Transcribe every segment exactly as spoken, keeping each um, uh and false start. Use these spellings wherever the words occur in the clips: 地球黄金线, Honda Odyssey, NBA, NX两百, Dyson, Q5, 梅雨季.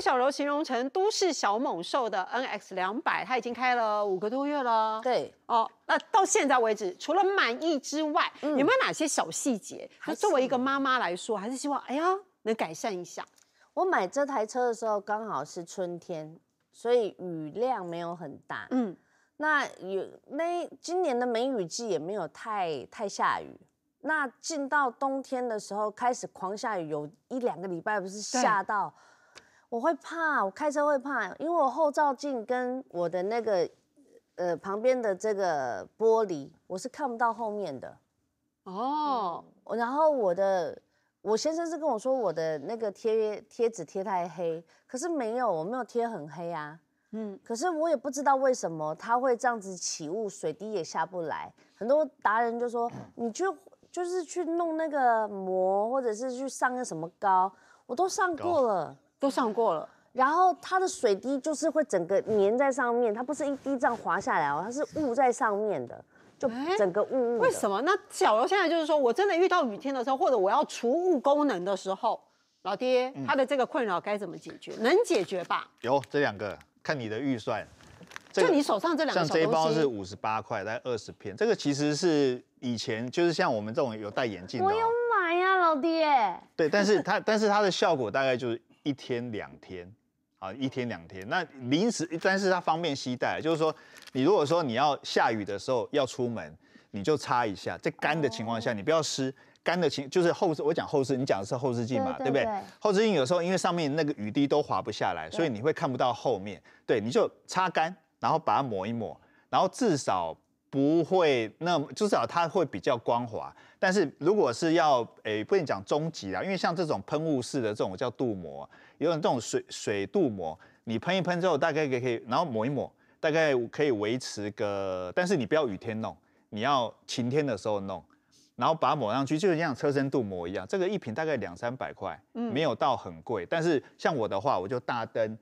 被小柔形容成都市小猛兽的 N X 两百， 它已经开了五个多月了。对，哦，那到现在为止，除了满意之外，嗯、有没有哪些小细节？那作为一个妈妈来说，还是希望哎呀能改善一下。我买这台车的时候刚好是春天，所以雨量没有很大。嗯，那有那今年的梅雨季也没有太太下雨。 那进到冬天的时候开始狂下雨，有一两个礼拜不是下到，我会怕，我开车会怕，因为我后照镜跟我的那个呃旁边的这个玻璃我是看不到后面的。哦、嗯，然后我的我先生是跟我说我的那个贴贴纸贴太黑，可是没有，我没有贴很黑啊。嗯，可是我也不知道为什么它会这样子起雾，水滴也下不来。很多达人就说你去。 就是去弄那个膜，或者是去上个什么膏，我都上过了，都上过了。然后它的水滴就是会整个粘在上面，它不是一滴这样滑下来哦，它是雾在上面的，就整个雾雾的。为什么？那小柔现在就是说我真的遇到雨天的时候，或者我要除雾功能的时候，老爹他的这个困扰该怎么解决？嗯、能解决吧？有这两个，看你的预算。 这个、就你手上这两个，像这一包是五十八块，大概二十片。这个其实是以前就是像我们这种有戴眼镜的、哦，我有买呀、啊，老爹。对，但是它但是它的效果大概就是一天两天，啊，一天两天。那临时，但是它方便携带，就是说你如果说你要下雨的时候要出门，你就擦一下。在干的情况下，你不要湿。 干的情就是后视，我讲后视，你讲的是后视镜嘛， 对, 对, 对, 对不对？后视镜有时候因为上面那个雨滴都滑不下来，所以你会看不到后面。对，你就擦干，然后把它抹一抹，然后至少不会那么，至少它会比较光滑。但是如果是要诶，不能讲终极啦，因为像这种喷雾式的这种叫镀膜，有这种水水镀膜，你喷一喷之后大概可以，然后抹一抹，大概可以维持个，但是你不要雨天弄，你要晴天的时候弄。 然后把它抹上去，就像车身镀膜一样，这个一瓶大概两三百块，嗯、没有到很贵。但是像我的话，我就大灯，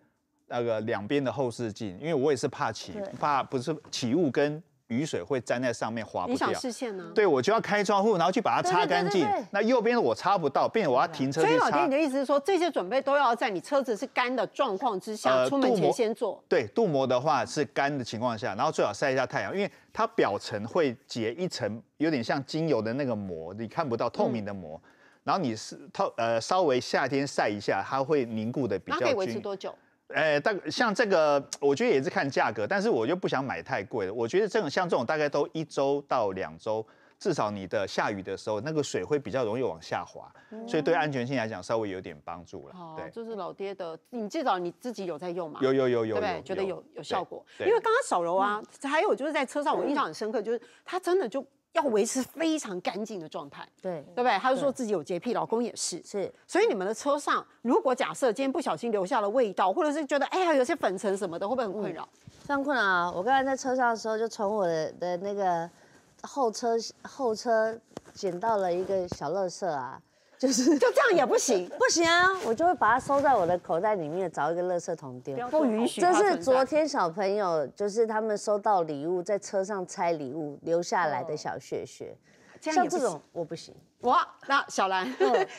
那个两边的后视镜，因为我也是怕起，怕不是起雾跟雨水会粘在上面滑不掉。你想视线呢？对，我就要开窗户，然后去把它擦干净。对对对对那右边我擦不到，变成我要停车去擦。所以老爹，你的意思是说，这些准备都要在你车子是干的状况之下，呃、出门前先做。对，镀膜的话是干的情况下，然后最好晒一下太阳，因为。 它表层会结一层，有点像精油的那个膜，你看不到透明的膜。嗯、然后你是透呃稍微夏天晒一下，它会凝固的比较均匀。那可以维持多久？呃，大像这个，我觉得也是看价格，但是我就不想买太贵的。我觉得这种像这种大概都一周到两周，至少你的下雨的时候，那个水会比较容易往下滑，嗯、所以对安全性来讲稍微有点帮助了。哦、对，就是老爹的，你至少你自己有在用嘛？有有有有，对不对？觉得有有效果，因为刚刚小柔啊，嗯、还有就是在车上，我印象很深刻，就是她真的就要维持非常干净的状态，对对不对？她就说自己有洁癖，老公也是，是。所以你们的车上，如果假设今天不小心留下了味道，或者是觉得哎呀有些粉尘什么的，会不会很困扰？嗯、非常困扰啊！我刚才在车上的时候，就从我的的那个。 后车后车捡到了一个小垃圾啊，就是就这样也不行，不行啊！我就会把它收在我的口袋里面，找一个垃圾桶丢。不允许。这是昨天小朋友就是他们收到礼物，在车上拆礼物留下来的小屑屑，这像这种我不行。哇，那小兰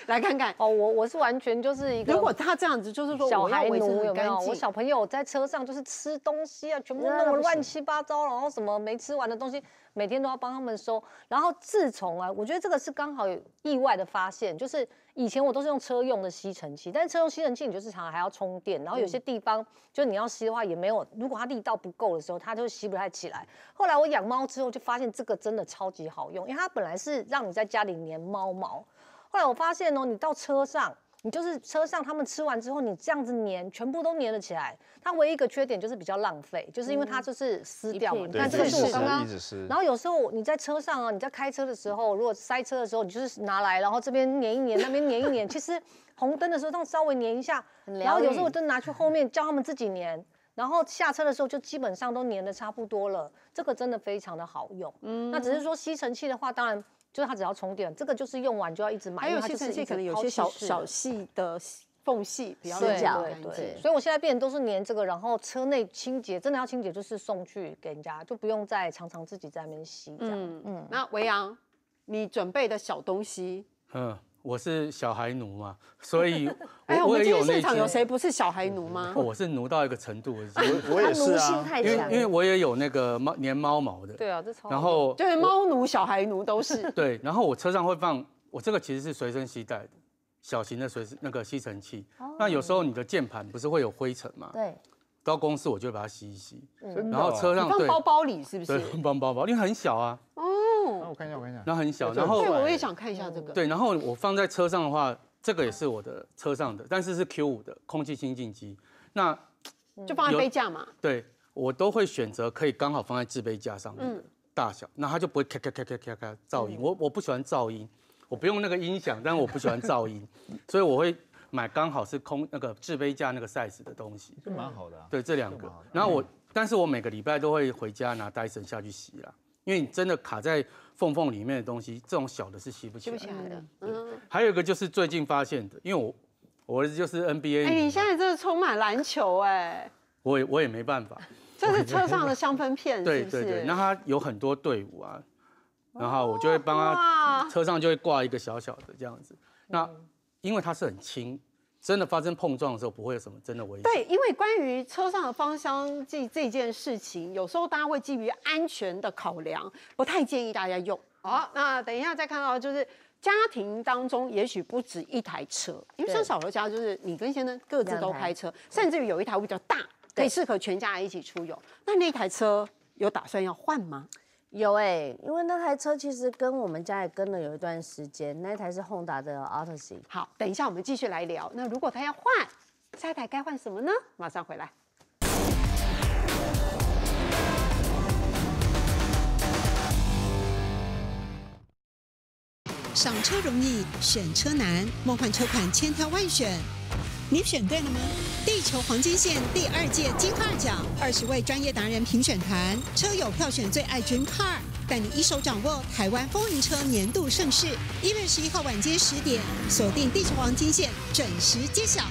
来看看哦，我我是完全就是一个。如果他这样子，就是说小孩奴有没有？我小朋友在车上就是吃东西啊，全部弄得乱七八糟，然后什么没吃完的东西。 每天都要帮他们收，然后自从啊，我觉得这个是刚好有意外的发现，就是以前我都是用车用的吸尘器，但是车用吸尘器你就是常常还要充电，然后有些地方、嗯、就是你要吸的话也没有，如果它力道不够的时候，它就吸不太起来。后来我养猫之后就发现这个真的超级好用，因为它本来是让你在家里粘猫毛，后来我发现哦，你到车上。 你就是车上他们吃完之后，你这样子粘，全部都粘了起来。它唯一一个缺点就是比较浪费，就是因为它就是撕掉嘛。那、嗯、这个是我刚刚，然后有时候你在车上啊，你在开车的时候，如果塞车的时候，你就是拿来，然后这边粘一粘，那边粘一粘。其实红灯的时候，这样稍微粘一下，然后有时候我就拿去后面教他们自己粘。 然后下车的时候就基本上都粘的差不多了，这个真的非常的好用。嗯，那只是说吸尘器的话，当然就是它只要充电，这个就是用完就要一直买。还有吸尘器可能有些小小细的缝隙比较容易干净，所以我现在变成都是粘这个，然后车内清洁真的要清洁就是送去给人家，就不用再常常自己在那边吸这样。嗯嗯。嗯那维扬，你准备的小东西，嗯，我是小孩奴嘛，所以哎，我们今天现场有谁不是小孩奴吗？我是奴到一个程度，我我也是啊，因为因为我也有那个猫粘猫毛的，对啊，这超然后对猫奴、小孩奴都是对，然后我车上会放，我这个其实是随身携带的小型的随那个吸尘器，那有时候你的键盘不是会有灰尘嘛？对。 到公司我就把它洗一洗，然后车上放包包里是不是？对，放包包，因为很小啊。哦，那我看一下，我看一下，那很小。然后对，我也想看一下这个。对，然后我放在车上的话，这个也是我的车上的，但是是 Q 五 的空气清净机。那就放在杯架嘛。对，我都会选择可以刚好放在置杯架上面的大小，那它就不会咔咔咔咔咔咔噪音。我我不喜欢噪音，我不用那个音响，但我不喜欢噪音，所以我会。 买刚好是空那个置杯架那个 size 的东西，这蛮好的、啊。对，这两个。然后我，嗯、但是我每个礼拜都会回家拿 Dyson 下去洗啦，因为你真的卡在缝缝里面的东西，这种小的是洗不起来的。洗不起来的。嗯。还有一个就是最近发现的，因为我我儿子就是 N B A。哎、欸，你现在真的充满篮球哎、欸。我也我也没办法。这是车上的香氛片，是不是？对对对。那他有很多队伍啊，然后我就会帮他车上就会挂一个小小的这样子。那。 因为它是很轻，真的发生碰撞的时候不会有什么真的危险。对，因为关于车上的芳香剂这件事情，有时候大家会基于安全的考量，不太建议大家用。好，那等一下再看到就是家庭当中也许不止一台车，因为像小何家就是你跟先生各自都开车，甚至于有一台会比较大，可以适合全家一起出游。那那台车有打算要换吗？ 有哎、欸，因为那台车其实跟我们家也跟了有一段时间，那台是 Honda 的 Odyssey。好，等一下我们继续来聊。那如果他要换，下一台该换什么呢？马上回来。赏车容易，选车难，梦幻车款千挑万选，你选对了吗？ 地球黄金线第二届金卡奖，二十位专业达人评选团，车友票选最爱 Dream Car， 带你一手掌握台湾风云车年度盛事。一月十一号晚间十点，锁定地球黄金线，准时揭晓。